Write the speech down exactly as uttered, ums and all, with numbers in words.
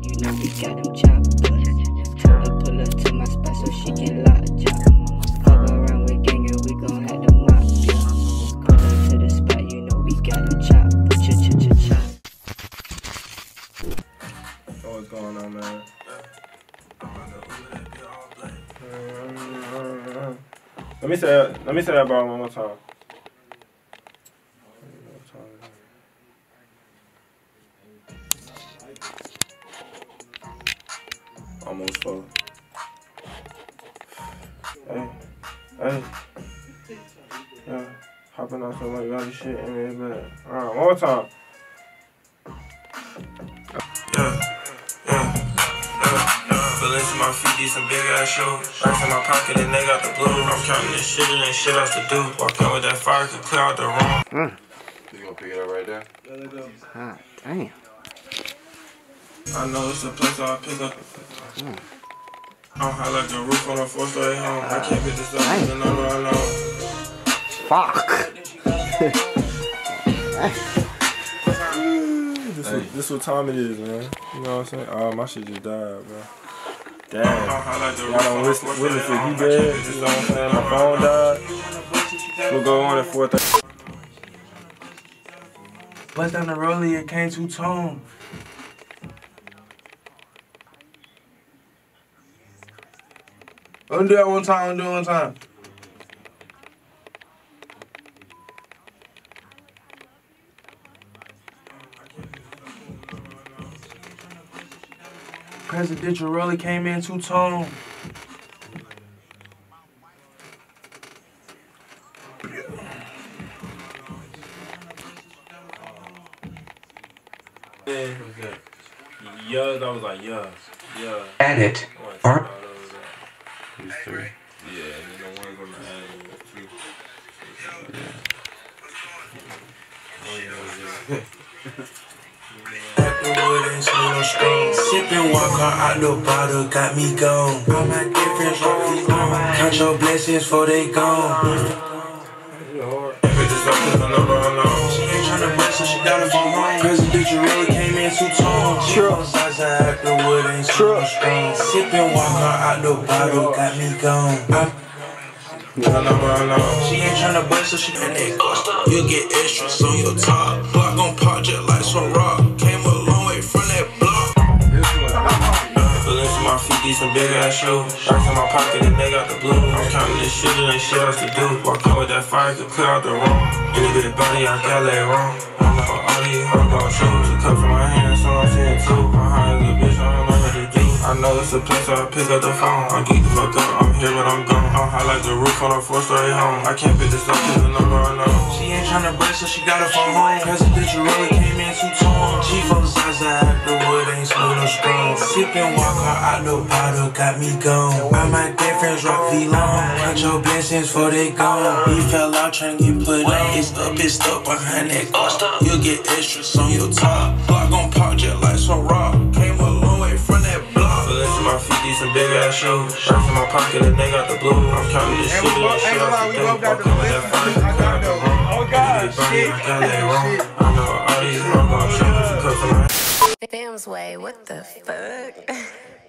You know we got them chopped up. Tell the pull up to my spot so she can lock up. Fuck around with gang and we gon' have them locked up. Pull up to the spot, you know we got them chopped up. Ch ch ch chop. So what's going on, man? Let me say that, let me say that bar one more time. Almost full. Hey, hey. Yeah, hopping on some like other shit in it, but alright, one more time. Yeah, yeah, yeah. Feelings in my feet, these some big ass shoes. Racks in my pocket and they got the blue. I'm counting this shit and ain't shit else to do. Walking with that fire can clear out the room. Mm. You gonna pick it up right there? Yeah, let go. Ah, damn. I know it's a place I pick up. Mm. I'm high like the roof on a four-story home. Uh, I can't get this up, and I'm all alone. Fuck. this, hey. what, this what time it is, man. You know what I'm saying? Oh, my shit just died, bro. Damn. I don't listen to it. He dead. You know what I'm saying? My phone died. We'll go on at four thirty. Bust down the rollie and came to tone. Let me do that one time, do it one time. Presidential really came in two-tone. Yeah, yeah, I was like, yeah, yeah. Add it. Or Yeah, you know one gonna add yeah. At the wooden spoon strong. Sippin' walk out the bottle, got me gone. All my different trophies gone. Count your blessings before they gone. She ain't tryna bless her, she got it from home. Presidential really came in too tall. At the wooden spoon strong. Sippin' walk out the bottle, got me gone. I'm she ain't tryna bust, so she and they ghost. You'll get extras on your top. Block gon' pop just like some rock. Came a long way from that block. Feelings in my feet, these some big ass shoes. Racks in my pocket and they got the blue. I'm counting this shit and ain't shit else to do. Walk out with that fire, could clear out the room. Any bit of body, I got that wrong. I'm like, all these hard gon' shoes. She cut from my hand, so I'm saying two. I'm high as a bitch, I don't know what to do. I know it's a place where I pick up the phone. I geek the fuck up, I'm here but I'm gone. I'm high like the roof on a four-story home. I can't pick this up to the number I know. She ain't tryna break, so she got it from home. Presidential really came in too torn. She from the size I have the wood, ain't smooth or strong. Sippin' walk out the bottle, got me gone. All my dead friends rock V long. Count your blessings before they gone. He fell out tryna get put on. It's up, it's stuck behind that ghost. You'll get extras on your top. Block gon' pop just like some rock. Came a long way from that block. My feet, these some big ass shoes. Racks in my pocket and they got the blue. I'm counting this shit. Hey, hold on, we both got the list. I got the room. Oh God, shit. I know all these wrong shoes. Damn's way, what the fuck?